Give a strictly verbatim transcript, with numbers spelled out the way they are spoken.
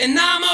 And now I'm